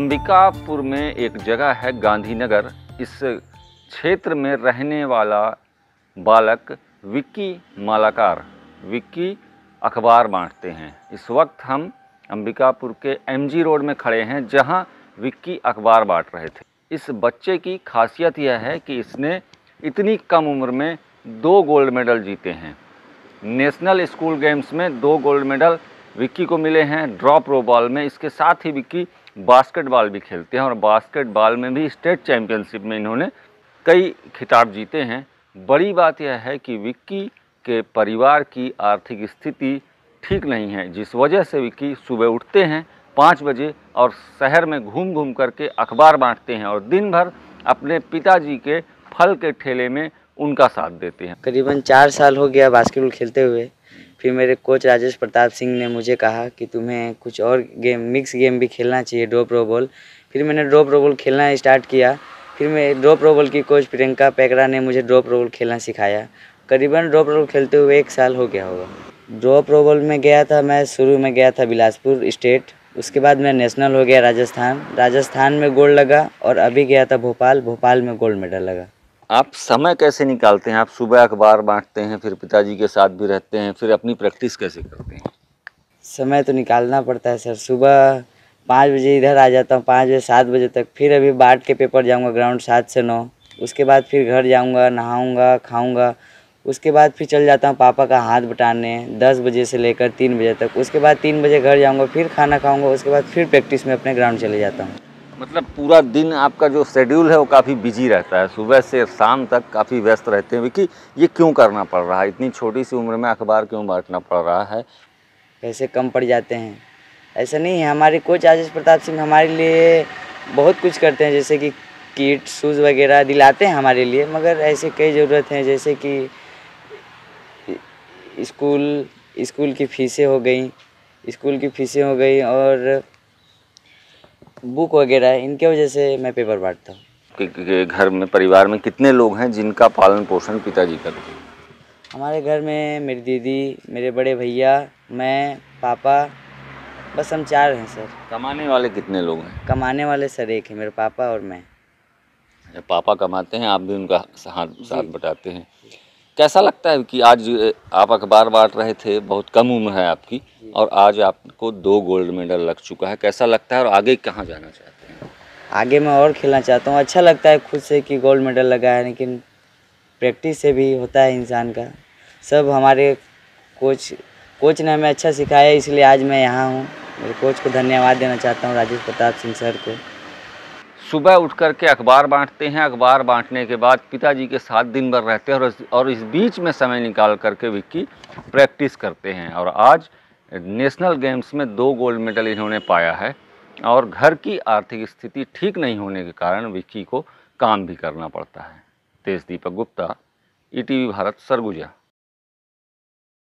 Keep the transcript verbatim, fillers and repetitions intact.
अंबिकापुर में एक जगह है गांधीनगर, इस क्षेत्र में रहने वाला बालक विक्की मालाकार, विक्की अखबार बांटते हैं। इस वक्त हम अंबिकापुर के एमजी रोड में खड़े हैं जहां विक्की अखबार बांट रहे थे। इस बच्चे की खासियत यह है कि इसने इतनी कम उम्र में दो गोल्ड मेडल जीते हैं। नेशनल स्कूल गेम्स में दो गोल्ड मेडल विक्की को मिले हैं, ड्रॉप्रो बॉल में। इसके साथ ही विक्की बास्केटबॉल भी खेलते हैं और बास्केटबॉल में भी स्टेट चैंपियनशिप में इन्होंने कई खिताब जीते हैं। बड़ी बात यह है कि विक्की के परिवार की आर्थिक स्थिति ठीक नहीं है, जिस वजह से विक्की सुबह उठते हैं पाँच बजे और शहर में घूम घूम करके अखबार बांटते हैं और दिन भर अपने पिताजी के फल के ठेले में उनका साथ देते हैं। करीबन चार साल हो गया बास्केटबॉल खेलते हुए। फिर मेरे कोच राजेश प्रताप सिंह ने मुझे कहा कि तुम्हें कुछ और गेम, मिक्स गेम भी खेलना चाहिए, ड्रोप्रो बॉल। फिर मैंने ड्रोप्रो बॉल खेलना स्टार्ट किया। फिर मैं ड्रोप्रो बॉल की कोच प्रियंका पेकरा ने मुझे ड्रोप्रो बॉल खेलना सिखाया। करीबन ड्रोप्रो बॉल खेलते हुए एक साल हो गया होगा। ड्रोप्रो बॉल में गया था, मैं शुरू में गया था बिलासपुर स्टेट, उसके बाद मैं नेशनल हो गया राजस्थान, राजस्थान में गोल्ड लगा, और अभी गया था भोपाल, भोपाल में गोल्ड मेडल लगा। आप समय कैसे निकालते हैं? आप सुबह अखबार बांटते हैं, फिर पिताजी के साथ भी रहते हैं, फिर अपनी प्रैक्टिस कैसे करते हैं? समय तो निकालना पड़ता है सर। सुबह पाँच बजे इधर आ जाता हूँ, पाँच बजे सात बजे तक। फिर अभी बाट के पेपर जाऊँगा ग्राउंड सात से नौ। उसके बाद फिर घर जाऊँगा, नहाऊँगा, खाऊँगा। उसके बाद फिर चल जाता हूँ पापा का हाथ बटाने दस बजे से लेकर तीन बजे तक। उसके बाद तीन बजे घर जाऊँगा, फिर खाना खाऊँगा, उसके बाद फिर प्रैक्टिस में अपने ग्राउंड चले जाता हूँ। मतलब पूरा दिन आपका जो शेड्यूल है वो काफ़ी बिजी रहता है, सुबह से शाम तक काफ़ी व्यस्त रहते हैं। विक्की, ये क्यों करना पड़ रहा है? इतनी छोटी सी उम्र में अखबार क्यों बांटना पड़ रहा है? पैसे कम पड़ जाते हैं। ऐसा नहीं है, हमारे कोच राजेश प्रताप सिंह हमारे लिए बहुत कुछ करते हैं, जैसे कि किट, शूज़ वगैरह दिलाते हैं हमारे लिए, मगर ऐसे कई ज़रूरत हैं जैसे कि स्कूल स्कूल की फीसें हो गई स्कूल की फीसें हो गई और बुक वगैरह, इनके वजह से मैं पेपर बांटता हूँ। घर में, परिवार में कितने लोग हैं जिनका पालन पोषण पिताजी करते हैं? हमारे घर में मेरी दीदी, मेरे बड़े भैया, मैं, पापा, बस हम चार हैं सर। कमाने वाले कितने लोग हैं? कमाने वाले सर एक है, मेरे पापा और मैं। पापा कमाते हैं, आप भी उनका हाथ साथ बटाते हैं। कैसा लगता है कि आज आप अखबार बांट रहे थे, बहुत कम उम्र है आपकी, और आज आपको दो गोल्ड मेडल लग चुका है, कैसा लगता है और आगे कहाँ जाना चाहते हैं? आगे मैं और खेलना चाहता हूँ। अच्छा लगता है खुद से कि गोल्ड मेडल लगा है, लेकिन प्रैक्टिस से भी होता है इंसान का। सब हमारे कोच कोच ने हमें अच्छा सिखाया, इसलिए आज मैं यहाँ हूँ। मेरे कोच को धन्यवाद देना चाहता हूँ, राजेश प्रताप सिंह सर को। सुबह उठ कर के अखबार बांटते हैं, अखबार बांटने के बाद पिताजी के साथ दिन भर रहते हैं और और इस बीच में समय निकाल करके विक्की प्रैक्टिस करते हैं। और आज नेशनल गेम्स में दो गोल्ड मेडल इन्होंने पाया है और घर की आर्थिक स्थिति ठीक नहीं होने के कारण विक्की को काम भी करना पड़ता है। तेज Deepak Gupta, E T V Bharat, Surguja.